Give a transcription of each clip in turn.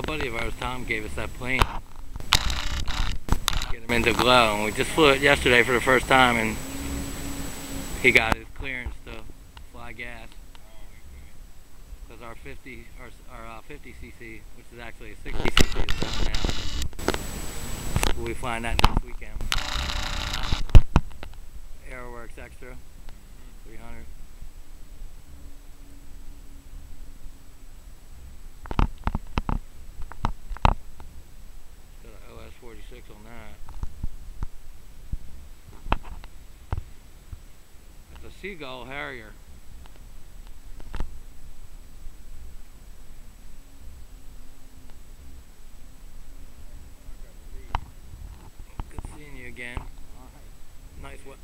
a buddy of ours, Tom, gave us that plane. Get him into GLOW, and we just flew it yesterday for the first time, and he got his clearance to fly gas. Because our 50cc, which is actually a 60cc, is down now. We'll be flying that next weekend. AeroWorks Extra 300. Got an OS 46 on that. That's a Seagull Harrier. Good seeing you again. All right. Nice what?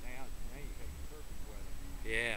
Yeah.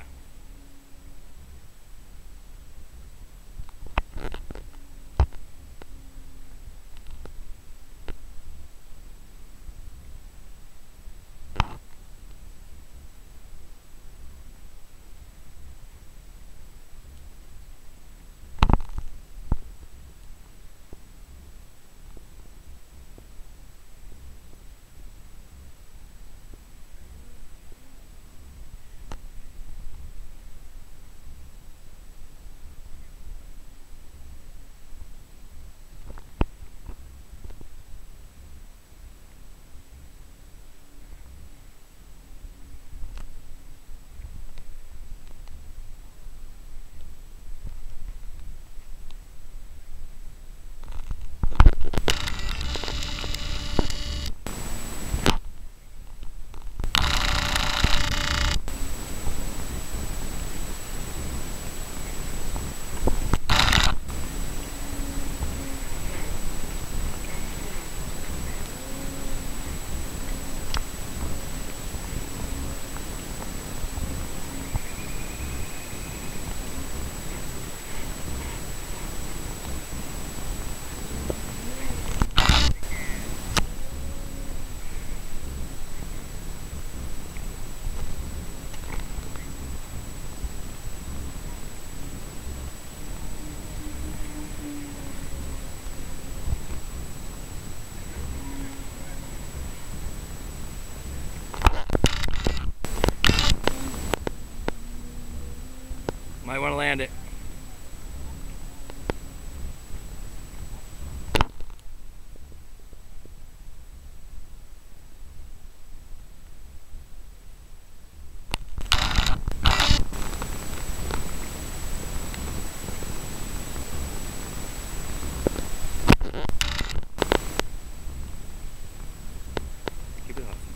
Might want to land it. Keep it up.